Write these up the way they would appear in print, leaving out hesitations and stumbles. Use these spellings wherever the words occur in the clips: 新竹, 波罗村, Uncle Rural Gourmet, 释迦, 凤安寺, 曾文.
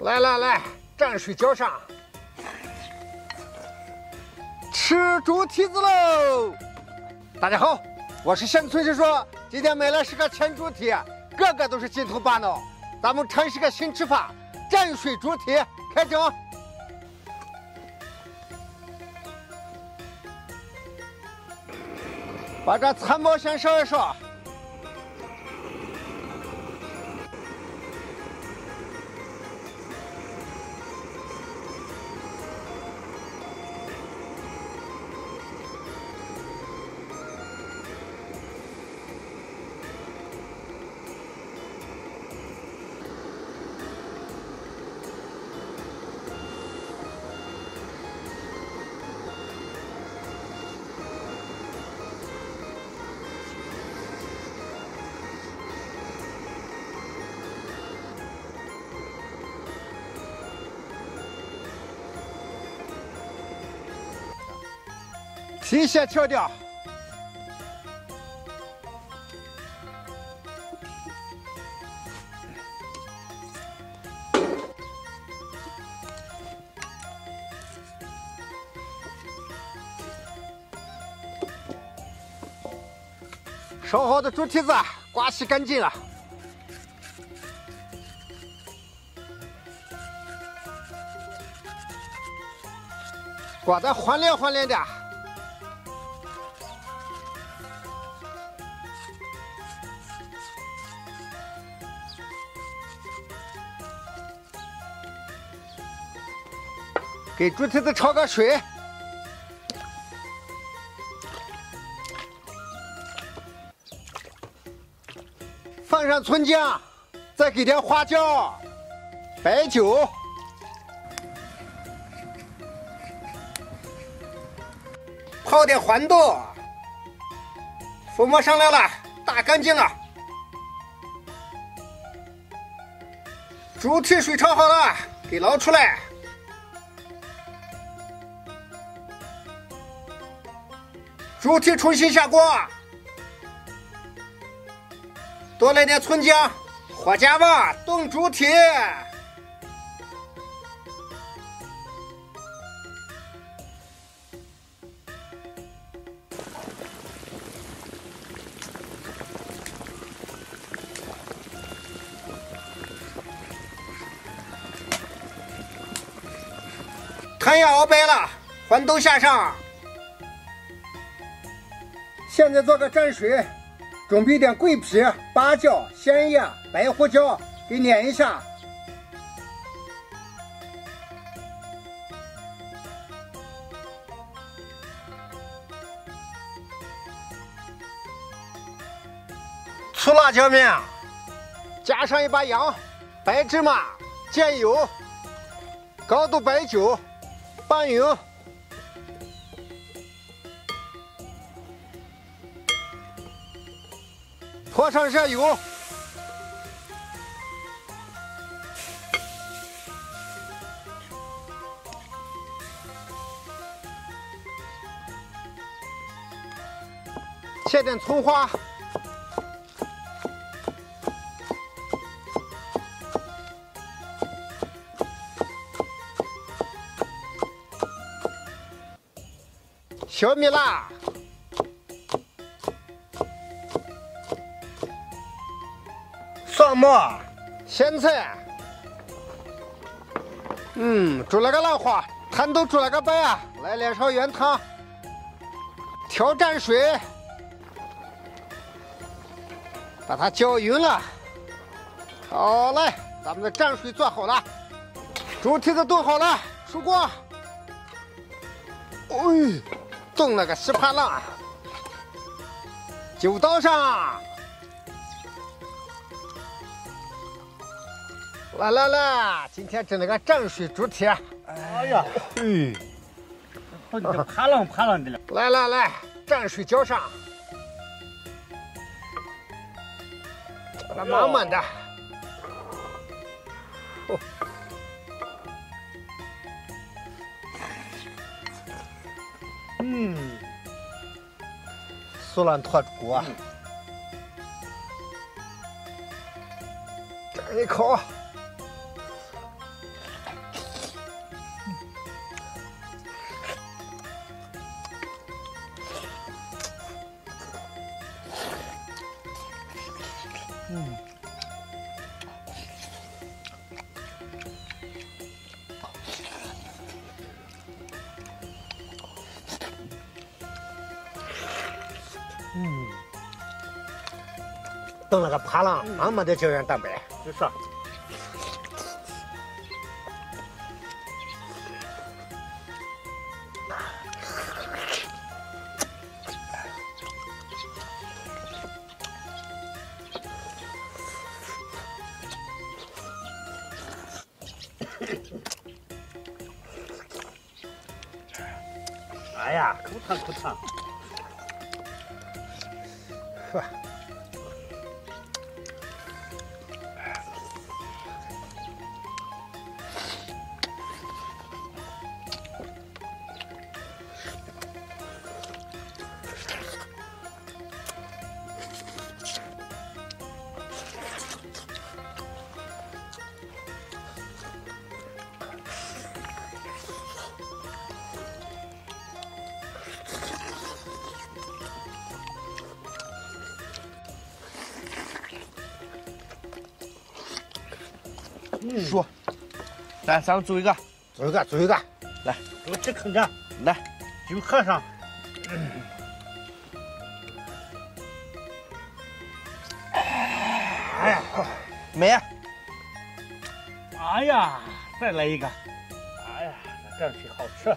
来来来，蘸水浇上，吃猪蹄子喽！大家好，我是乡村师叔，今天买了10个全猪蹄，个个都是鸡头巴脑。咱们尝试个新吃法，蘸水猪蹄，开整。 把这残毛先烧一烧，皮屑挑掉，烧好的猪蹄子刮洗干净了。 刮得缓练缓练的。 给猪蹄子焯个水，放上葱姜，再给点花椒、白酒，泡点黄豆，浮沫上来了，打干净了，猪蹄水焯好了，给捞出来。 猪蹄重新下锅，多来点葱姜，火加旺，炖猪蹄。汤也熬白了，黄豆下上。 现在做个蘸水，准备点桂皮、八角、鲜叶、白胡椒，给碾一下。粗辣椒面，加上一把盐、白芝麻、酱油、高度白酒、拌匀。 泼上热油，切点葱花，小米辣。 蒜末、咸菜，煮了个烂花，汤都煮了个白啊！来两勺原汤，调蘸水，把它搅匀了。好嘞，咱们的蘸水做好了，猪蹄子炖好了，出锅。哎，炖了个稀巴烂，酒倒上。 来来来，今天整了个蘸水猪蹄。哎呀，好你这爬浪爬浪的了。来来来，蘸水浇上，把它满满的。哦、酥烂脱骨，蘸一口。炖了个扒拉，俺没得胶原蛋白，没事。哎呀，口馋口馋，是吧？ 叔，来，咱们组一个，来，我吃啃着，来，酒喝上。哎呀，美！哎呀，再来一个！哎呀，这东西好吃。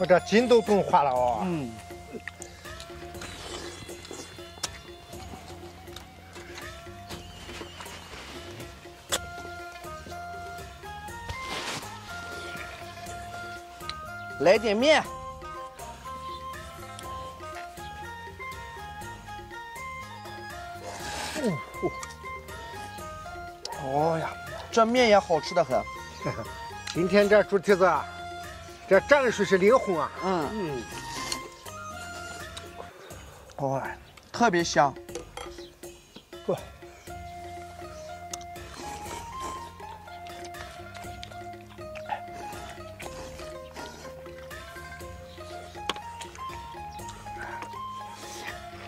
我这筋都冻化了哦。嗯。来点面。哦呀，这面也好吃的很。今天这猪蹄子啊。 这蘸水是灵魂啊！嗯，哇、哦，特别香。哇、哦，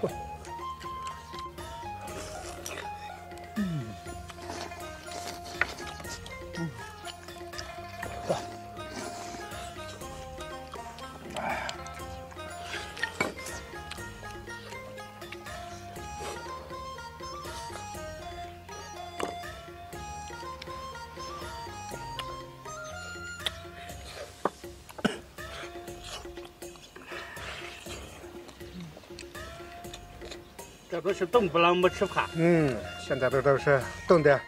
哇、嗯，嗯，哇、哦。 这都是冻不冷没吃饭。嗯，现在都是冻的，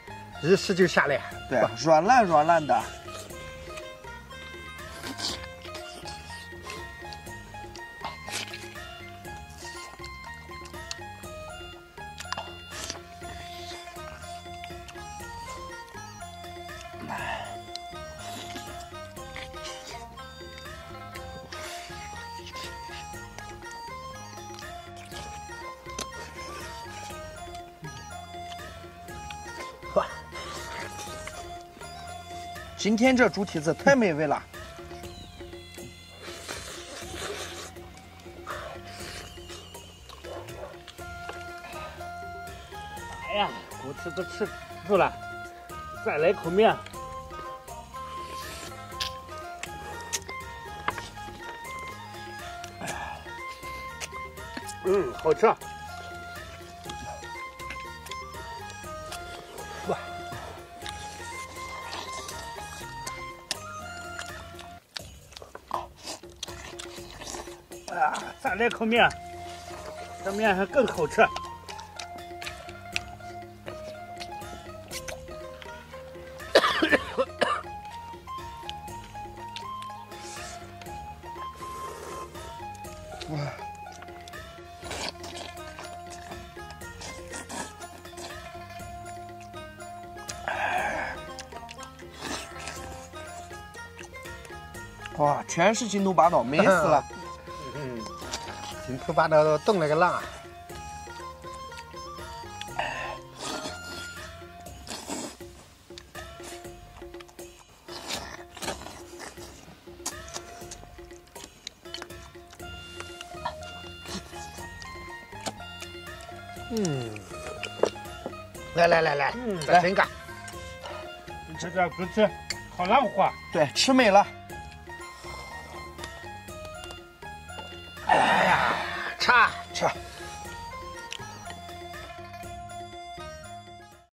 一吸就下来。对，软烂软烂的。哇，今天这猪蹄子太美味了！哎呀，猪蹄都吃住了，再来口面。 嗯，好吃。哇！啊，再来口面，这面还更好吃。哇！ 哇，全是筋头巴脑，美死了！嗯，筋头巴脑冻了个浪啊！来，再吃一个。你吃这不吃，好难活。对，吃没了。哎呀，吃。